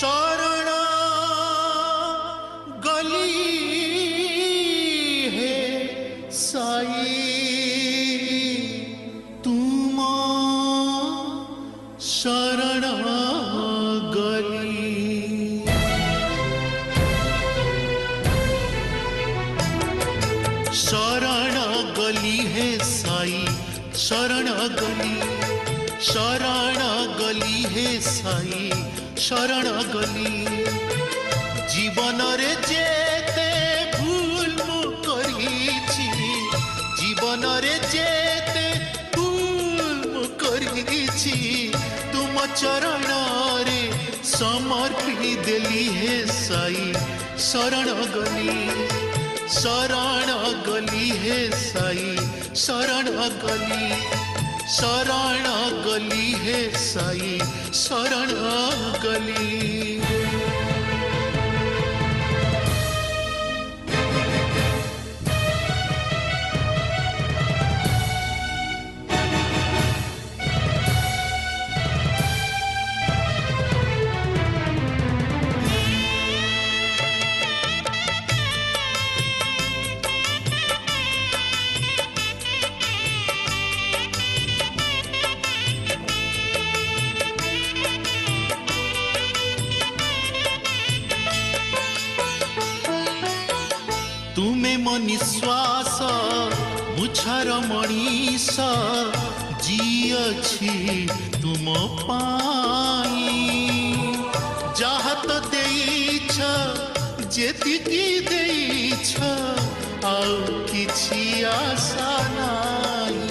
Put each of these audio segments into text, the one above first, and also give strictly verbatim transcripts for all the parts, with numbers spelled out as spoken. शरणा गली है साई तुम शरणा गली। शरणा गली है साई शरणा गली शरणा गली है साई शरणा गली। जीवन रे जेते भूल मु करिछि जीवन रे जेते भूल मु करिछि तुम चरण रे समर्पि देली हे साई शरण गली। शरण गली हे साई शरण गली शरण गली है साई शरण गली। तुमे मो निश्वास मुछर मणीष जी अछि तुम पाई जाहत देइछ जेतिकी देइछ आउ किछि आशा नाई।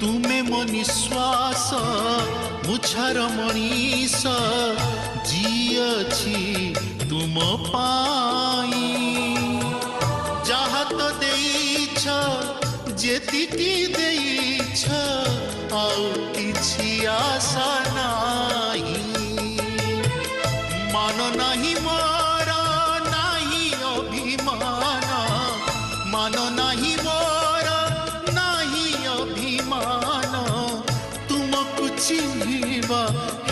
तुमे मो निश्वास मुछर मणीष जी अछि तुम पाई जाहत देइछ जेतिकी देइछ आउ किछि आशा नाई। मान नाही मोर नाही अभिमान मान नाही मोर नाही अभिमान तुमको चिन्ह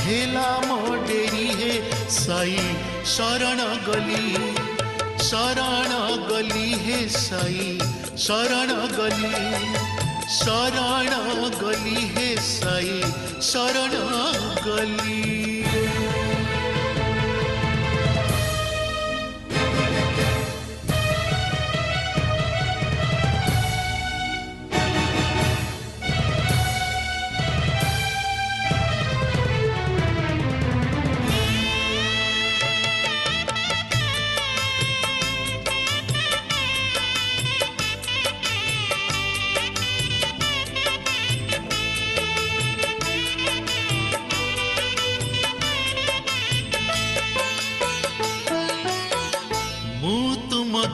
हेला मो डेरी है साई शरण गली। शरण गली है साई शरण गली शरण गली है साई शरण गली।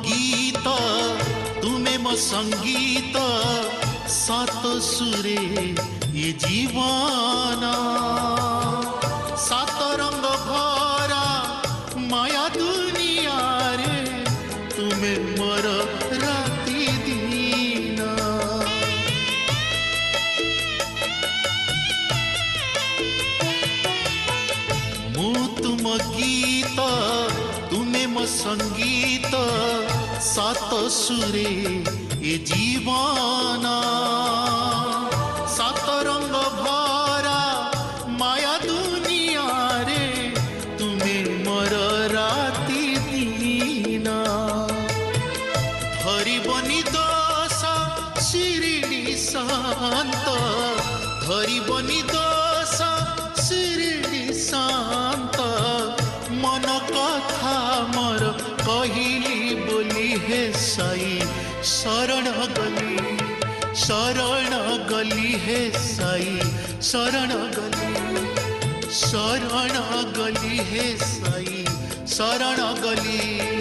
गीता तुम्हें मो संगीत सात सुरे ये जीवाना सात रंग भरा माया दुनिया रे तुम्हें मोर राती दीना। मु तुम गीता तुम्हें मो संगीत सात सुरे ये जीवाना सात रंग भरा माया दुनिया रे तुम्हें मोर राती दीना। धरिबनि दोष शिरडी शांत धरिबनि दोष शिरडी शांत मन कथा मोर कहिली हे साई शरण गली। शरण गली है साई शरण गली शरण गली है साई शरण गली।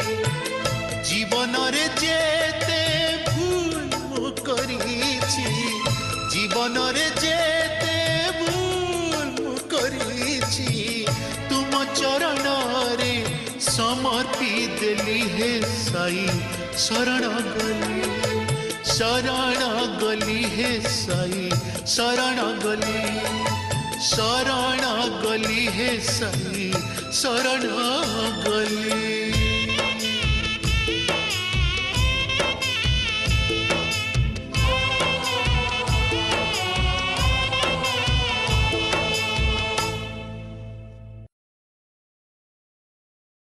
जीवन रे जेते भूल करिछि जीवन रे जेते भूल करिछि तुम चरण रे समर्पि देली हे साई शरण गली। सराणा गली हे साई, सराणा गली, सराणा गली हे साई, सराणा गली।